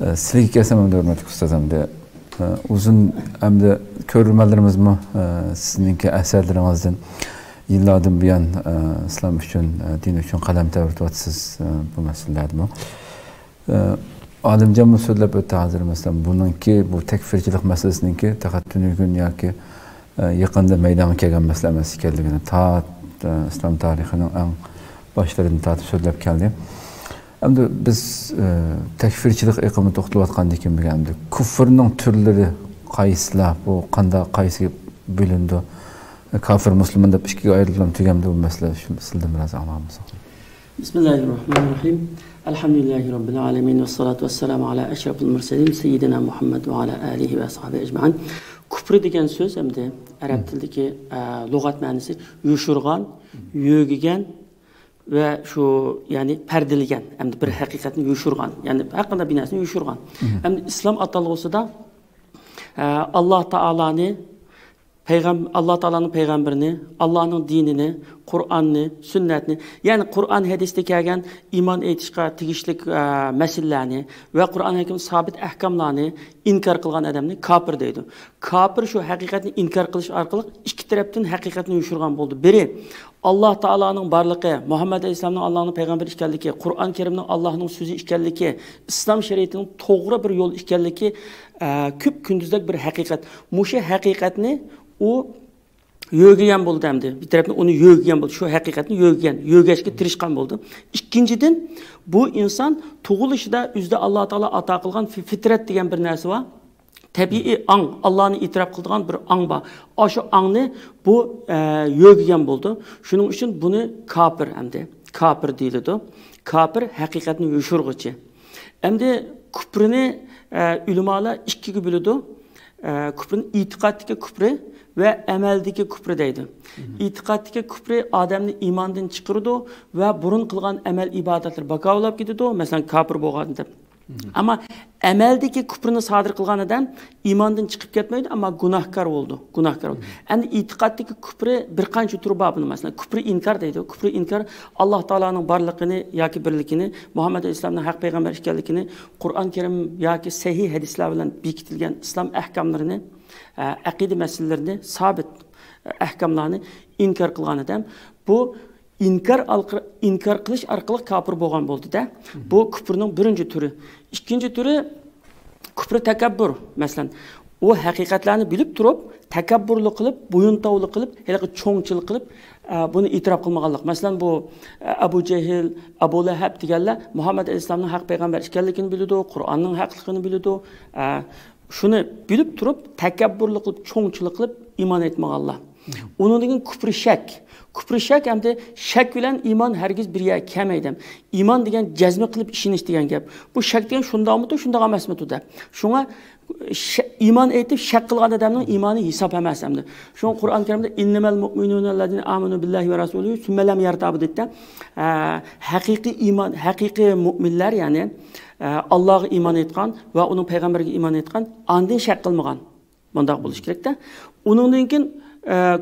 Sizlik kesem hem de örmetik ustaz hem de uzun hem de körülmelerimiz mi sizinki eserlerimizden yıllardan bir yan İslam için, din için kalem tevridatsız bu meseleler mi? Alimcan müsüllep öte hazır mesela bunun ki bu tekfircilik meselesinin ki takattünü gün ya ki yakında meydana gelen meselemesi geldi. Yani ta İslam tarihinin en başlarını tatip söyleyip geldi. Hem de biz tekfirçilik iqimi to'xtalayotgan degan bilgandik. Kufrning turlari qaysilar, bu qanday qaysiga bo'lindi? Kafir musulmon deb ikkiga ayrilib turganda bu masala shu sizdan biroz a'lomiz. Bismillahirrohmanirrohim. Elhamdülillahi robbil alamin ve salatu vesselam ala ashrafil mursalin sayyidina Muhammad va ala alihi va sahbihi ajmain. Kufr degan so'z ham de arab tilidagi lug'at ma'nosi yushurgan, yo'gigan ve şu yani perdelegen hem de bir hakikatin yuşurgan yani hakkında binasını yuşurgan hem de İslam atalı olsa da Allah Taala'nı Allah Taala'nın peygamberini, Allah'ın dinini, Kur'an'ını, sünnetini yani Kur'an hadiste kelgan iman etişka tigişlik meselelerini ve Kur'an hakim sabit ehkamlarını inkar kılgan adamını kapır deydi. Kapır şu hakikatini inkar kılış arkalık iki taraftan hakikatini yuşurgan buldu. Biri Allah Taala'nın barlığı, Muhammed Aleyhisselam'ın Allah'ın peygamber işkelliki, Kur'an-ı Kerim'in Allah'ın sözü işkelliki, İslam şeriatının doğru bir yol işkelliki küp kündüzdek bir hakikat. Muşe hakikatini o yöğüyen buldu hem de. Bir tarafından onu yöğüyen buldu. Şu hakikatini yöğüyen, yöğüyeşki tırışkan buldu. İkinciden bu insan tuğuluşda üzde Allah Taala ata kılgan fitret diyen bir nesi var. Tabii an, Allah'ını itiraf kıldıran bir an var. Aşı anı bu yöğüyen buldu. Şunun için bunu kapır hem de. Kapır değildi. Kapır hakikatini yuşurgucu. Hem de küprini ülümala iki gibi bölüdü. Küprin itikattaki küpri ve emeldeki küpri deydi. İtikattaki küpri adamın imandan çıkırdı ve burun kılgan emel ibadetler baka olab gidiyordu. Mesela kapır boğadı. Ama emeldeki küprini sadır kılgan adam imandan çıkıp gitmeydi ama günahkar oldu. Günahkar oldu. Yani itikattaki küpri birkaç tür babını mesela. Küpri inkar deydi. Küpri inkar Allah Taala'nın varlığını ya ki birlikini, Muhammed Aleyhisselam'ın hak peygamber işgallikini, Kur'an-ı Kerim ya ki sahih hadisler ile bekitilgen İslam ehkamlarını, akide meselelerini, sabit ehkamlarını inkar kılgan adam. Bu İnkar kılıç arkalık kapır boğan buldu da. Bu küpürünün birinci türü. İkinci türü küpür tekabbür. Mesela o hakikatlerini bilip durup, tekabbürlü kılıp, boyuntavlı kılıp, hele ki çoğunçılık kılıp bunu itiraf kılmağalık. Mesela bu Ebu Cehil, Ebu Leheb diğerler Muhammed Aleyhisselam'ın hak peygamber işgallikini biliyordu, Kur'an'ın haklılığını biliyordu. Şunu bilip durup, tekabbürlü kılıp, çoğunçılık kılıp iman etmağalık. Onun için küpür şek. Küpür şek hem de şek bilen iman herkes bir yer kemeydem. İman degen cezme kılıp işiniş degen gep. Bu şek degen şunda mı da şunda emas mı da. Şuna iman etip şek kılgan adamın imanı hesap emas hem de. Şuna Kur'an-ı Kerim'de innemel mu'minunellezine amenu billahi ve rasulühü sümmelem yertabı dedikten hakiki iman, hakiki müminler yani Allah'a iman etkan ve onun peygamberine iman etkan andin şek kılmıgan. Bundan buluş gerek de. Onun için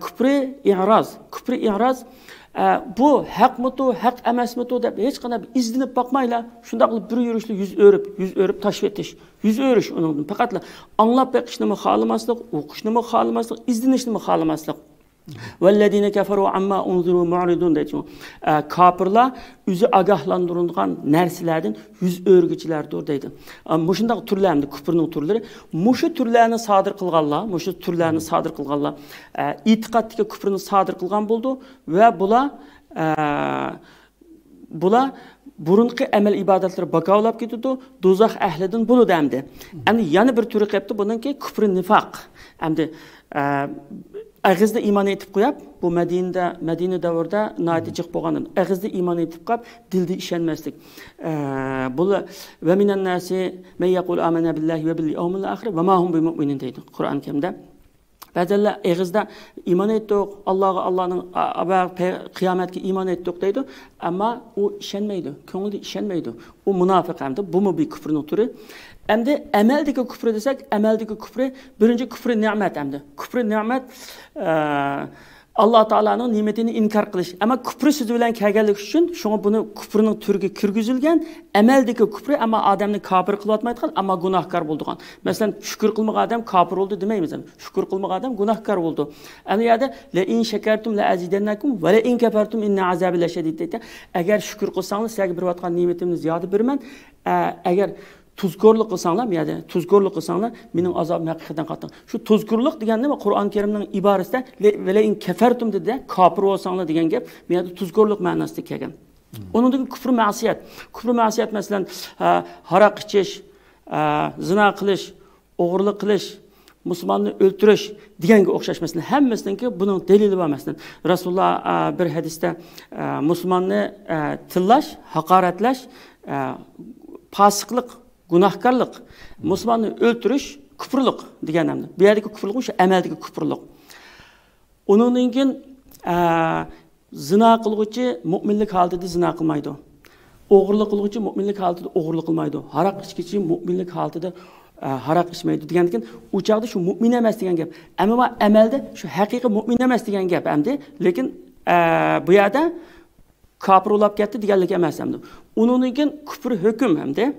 küpri i'raz. Küpri i'raz bu hak mıtu, hak emes mıtu deyip hiç kadar bir izlenip bakmayla şunda kılıp bir yürüyüşle yüz örüp taşvetiş. Yüz örüş onun fakatla anlap bakışını mı halımaslık, okuşunu mu halımaslık, izlenişini mi halımaslık. وَالَّذ۪ينَ كَفَرُوا عَمَّا اُنْزِرُوا مُعْرِدُونَ deyip kapırlar yüzü agahlandırılan nersilerden yüz örgüçiler dur deyip. Muşundaki türlerinde, küpürünün türleri, muşu türlerini sadır kılganlar, muşu türlerini sadır kılganlar, itikattaki küpürünü sadır kılgan buldu ve bula burunki emel ibadetleri baka olab gidiyordu, dozak ehlidin bunu demdi. Yani yanı bir türü kaptı bunun ki küpür nifak. Yani ağızda iman etip koyup, bu Medine davrda naiti çık boğanın. Ağızda iman etip koyup, dilde işenmezdik. Ve minen nasi men yekul amene billahi ve bil yevmil ahir ve ma hum bi mu'minin deydi Kur'an-ı Kerim'de. Bazılar ağızda iman ettik, Allah'a kıyametki iman ettik deydi. Ama o işenmeydi, köngülde işenmeydi. O münafık hem de, bu mu bir küfrün türü. Hem de emeldeki küfrü desek, emeldeki küfrü, birinci küfrü nimet hem de. Küfrü nimet Allah Teala'nın nimetini inkar kılış. Ama küfür sözü bilen kelgelik üçün, şuna bunu küfürünün türgü kürgüzülgen, emeldeki küfürü ama adamını kafir kılatmaydıgan, ama günahkar bulduğun. Mesela şükür kılmak adam kafir oldu demeyimiz. Şükür kılmak adam günahkar oldu. Yani ya da le in şekertum le azidennakum ve le in kefertum inne azabi leşedid dedi. Eğer şükür kılsanız size bir vatkan nimetimini ziyade birmen, eğer tuzkorluk kılsanlar, yani tuzkorluk kılsanlar, benim azabım hakikaten kattım. Şu tuzkorluk degen ne mi? Kur'an-ı Kerim'den ibaresi de, vele in kefertum dedi de, kapır olsanlar degen gep, yani tuzkorluk manası degen. Onun da küfür masiyet. Küfür masiyet mesela, harak içiş, zina kılış, oğurluk kılış, Müslümanını öldürüş degen ki okşaş mesela. Hem mesela ki bunun delili var mesela. Resulullah bir hadiste, Müslümanını tıllaş, hakaretleş, pasıklık, günahkarlık, Müslümanı öldürüş, küfürlük degen hem de. Bir yerdeki küfürlük şu emeldeki küfürlük. Onun için zina kılgıcı müminlik halinde zina kılmaydı. Oğurluk kılgıcı müminlik halinde oğurluk kılmaydı. Harak içkici müminlik halinde harak içmeydi degen ki uçakta şu mümin emas degen gap. Ama emelde şu hakiki mümin emas degen gap hem de. Lekin bu yerde kafir olup gitti degenlik emas hem de. Onun için küfür hüküm hem de.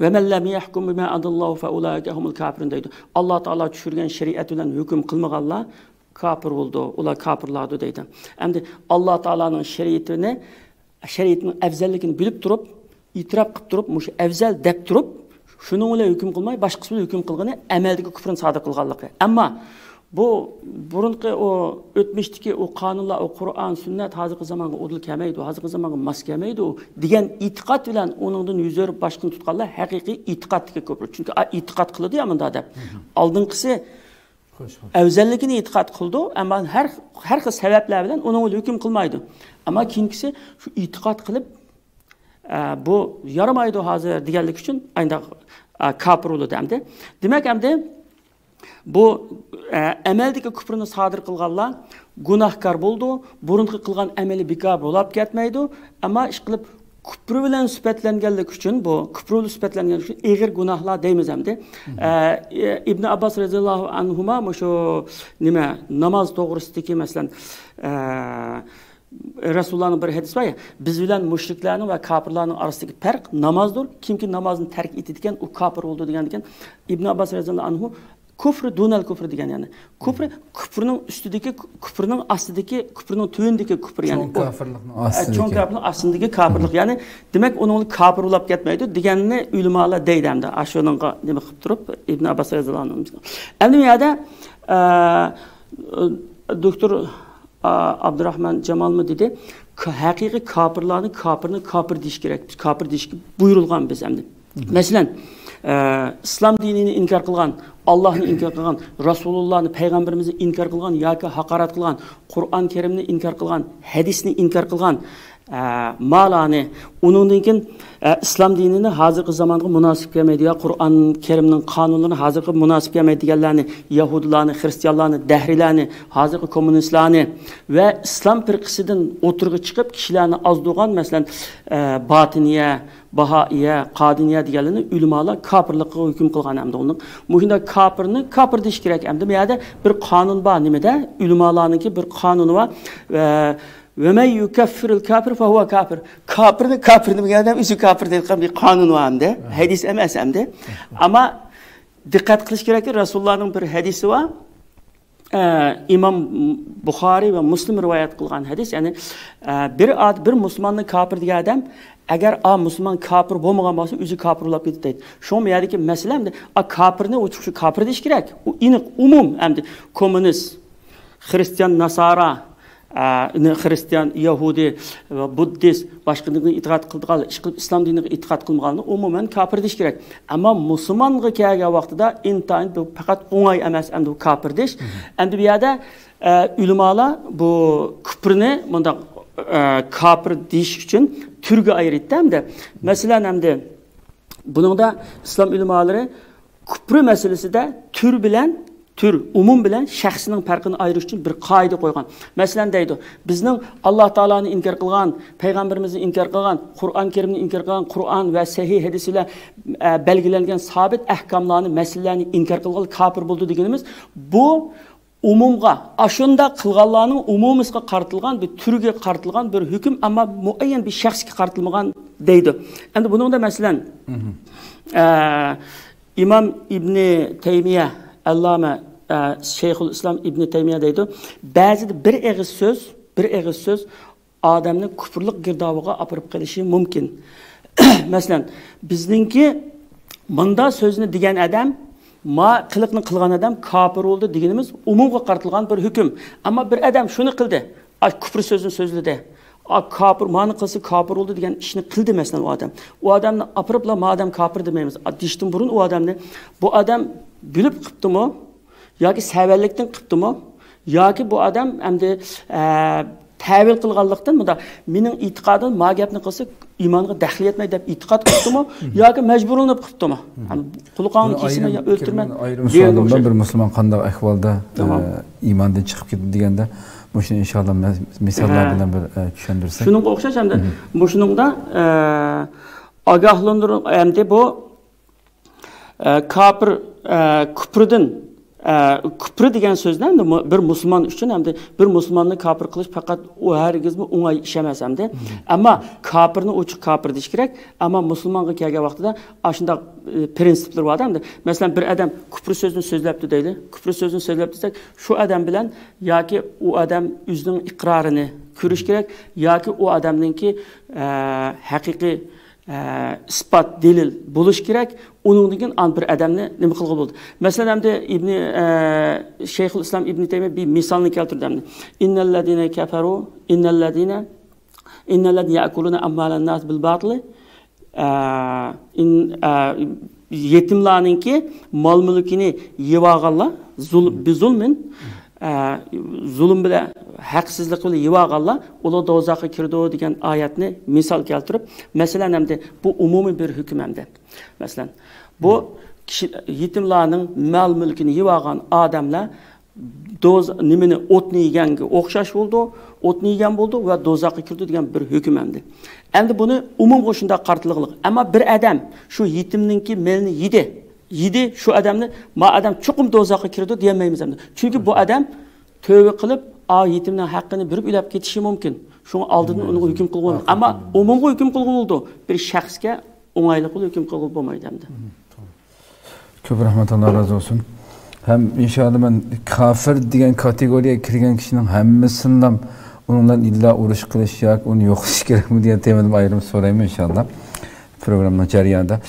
Ve men lem yahkum bima adallahu fe ulaike humul kafirun deydi. Allah Teala düşürgen şeriat bilen hüküm kılmagalla kafir oldu. Ular kafirlardı deydi. Hem de Allah Teala'nın şeriatını, şeriatının evzellikini bilip durup, itiraf kıp durup, muş evzel dep durup, şunun ile hüküm kılmayı, başkası ile hüküm kılgını, emeldeki küfrün sadık kılganlığı. Ama bu burunki o ötmüşteki o kanunlar, o Kur'an, sünnet hazırki zamanı odul kemeydi, hazırki zamanı mas kemeydi o diyen itikat bilen onundan yüzörüp başkını tutkanlar hakiki itikattaki köprü. Çünkü itikat kıldı ya mında adab. Aldınkısı evzellikini itikat kıldı ama her sebepler bilen onunla hüküm kılmaydı. Ama kimkisi şu itikat kılıp bu yaramaydı hazır diğerlik için aynı kapır oldu demdi. Demek hem de bu emeldeki küfrünü sadır kılganlar günahkar buldu. Burunki kılgan emeli bekar olup ketmeydi. Ama işkilip küfrü bilen süpetlengenlik için bu küfrü süpetlengenlik için eğir günahlar deymiz hem de. İbn Abbas radıyallahu anhuma şu nime namaz doğrusudaki mesela Resulullah'ın bir hadisi var ya, biz bilen müşriklerin ve kapırların arasındaki perk namazdır. Kim ki namazını terk ettikken o kapır oldu degen. İbn Abbas radıyallahu anhu küfrü dunel küfrü degen yani. Küfrü, küfrünün üstündeki, küfrünün aslıdaki, küfrünün tüyündeki küfür yani. Çoğun kafirliğinin aslındaki kafirlik yani. Demek onun kafir olup gitmeydi. Degenini ulemalar deydi hem de. Aşağıdan demek durup İbn Abbas radıyallahu anhu. Hem de dünyada Doktor Abdurrahman Cemal mı dedi? Hakiki kafirlerin kafirini kafir deyiş gerek. Kafir deyiş buyurulgan biz hem de. Mesela İslam dinini inkar kılgan, Allah'ını inkar kılgan, Resulullah'ını, Peygamberimizi inkar kılgan, ya ki hakaret kılgan, Kur'an-ı Kerim'ini inkar kılgan, hadisini inkar kılgan, malani, onun için İslam dinini hazırki zamanı münasip gelmeydi, Kur'an-ı Kerim'nin kanunlarını hazırki münasip gelmeydi, Yahudilerini, Hristiyanlarını, Dehrilerini, hazırki komünistlerini ve İslam firkisinden oturgu çıkıp kişilerini azdıgan, mesela Batiniye, Bahaiye, Kadiniye diyenlerini ulemalar kapırlıkı hüküm kılgan hem de onun. Muhinde kapırını kapır deyiş gerek hem de. Yani bir kanun var, nimede ulemalarınki bir kanunu var. Ve men yukeffiril kafir fe huve kafir. Kafirni kafirni bir adam üstü kafir deyilgan bir kanun var hem de. Hadis emas hem de. Ama dikkat kılış gerekir. Resulullah'ın bir hadisi var. İmam Bukhari ve Müslim rivayet kılgan hadis. Yani bir Müslümanın kafir diye adam eğer a Müslüman kafir olmagan bolsa özü kafir olup ketdi deydi. Şo merdeki meselem de a kafirni uçuqçu kafir deyiş kerek. O iniq umum hem de komünist, Hristiyan, Nasara, Hristiyan, Yahudi ve Budist başka dinine itiqat kıldıqalı, İslam dinine itiqat kılmağalı umumen kafir deyiş gerek. Ama Müslümanlığı kâga vaxtı da intayin bu fakat onay emas hem de bu kafir deyiş. Hem de bir yerde ulemalar bu küfrünü kafir deyiş için türge ayırdı hem de. Mesela hem de bunun da İslam ulemaları küfrü meselesi de tür bilen umum bilen şəxsinin farkını ayırış için bir kaydı koygan. Mesela deydi, bizden Allah Teala'nı inkar kılgan, Peygamberimizi inkar kılgan, Kur'an-ı Kerim'ini inkar kılgan, Kur'an ve sahih hadisiyle belgelengen sabit ehkamlarını, meselelerini inkar kılgan, kafir buldu dediğimiz bu umumga, aşında kılgallarının umumisga kartılgan bir türge kartılgan bir hüküm ama muayyen bir şahsga kartılmagan deydi. Endi bunun da meselen İmam İbni Teymiye, Allame Şeyhül İslam İbni Teymiye deydi. Bazı bir ağız söz adamın küfürlük girdavıga apırıp gelişi mümkün. Mesela bizninki manda sözünü diyen adam, ma kılıkını kılgan adam kafir oldu diyenimiz umumga kartılgan bir hüküm. Ama bir adam şunu kıldı, küfür sözünü sözlü de. Kapır, mağanı kılsı kapır oldu diyen işini kıldı mesela o adam. O adamla apırıpla madem kapır demeyemiz. Diştim burun o adamla. Bu adam gülüp kıptı mı? Ya ki severlikten kıptı mı? Ya ki bu adam hem de tevil kılgallıktan mı da? Benim itikadın mağabını kılsı imanı dahil etmeyi de itikat kıptı mı? Ya ki mecbur olup kıptı mı? Yani kulukanın kesimi ya öldürmen. Ayrım sorduğumdan bir Müslüman kanda ahvalda imandan çıkıp gitti diyen de bu işin inşallah misallardan bir düşündürsek. Şunun okşaş hem de bu şunun da agahlandırın hem de bu küpür degen sözden de bir Müslüman üçün hem de bir Müslümanlığı kapır kılıç fakat o herkes mi ona işemez hem de. Ama kapırını uçuk kapır deyiş gerek ama Müslümanlığı kege vakti de aşında prinsipler var hem de. Mesela bir adam küpür sözünü sözlüptü değil. Küpür sözünü sözlüptüysek şu adam bilen ya ki o adam üzünün ikrarını kürüş gerek ya ki o adamın ki hakiki ispat, delil buluş gerek. Onun için an bir adamla ne mukallaf oldu. Mesela hem de İbni Şeyhül İslam İbni Teymiye bir misalını keltirdi hem de. İnnellezine keferu, innellezine yakuluna ammalen nas bil batili. Yetimlerin ki mal mülkini yivağalla, zulmin. Zulüm bile, haksızlık bile yivağalla, ola dozaqı kirdi diyen ayetini misal keltirip, mesela hem de bu umumi bir hüküm hem de. Mesela bu yetimlerin mal mülkini yivağan adamla nimini otni yiyenge okşaş oldu, otni yiyen buldu ve dozaqı kirdi diyen bir hüküm hem de. Endi bunu umum koşunda kartılıqlıq. Ama bir adam şu yetimninki melini yedi şu adamla ma adam çokum dozağa kirdi diyemeyimiz hem de. Çünkü bu adam tövbe kılıp yetimden hakkını bürüp ülep getişi mümkün. Şunu aldığını onun hüküm kılgı olmadı. Ama umumda hüküm kılgı oldu. Bir şahske onaylıklı hüküm kılgı olmaydı hem de. Köp rahmet Allah razı olsun. Hem inşallah ben kafir diyen kategoriye kirgen kişinin hemmesinden onunla illa uğraş kılışacak, onu yok iş gerek mi diye temelim ayrım sorayım inşallah. Programla ceriyanda.